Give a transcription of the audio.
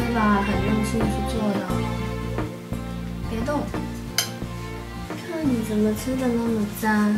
思吧，很认真去做的，别动。看你怎么吃的那么脏。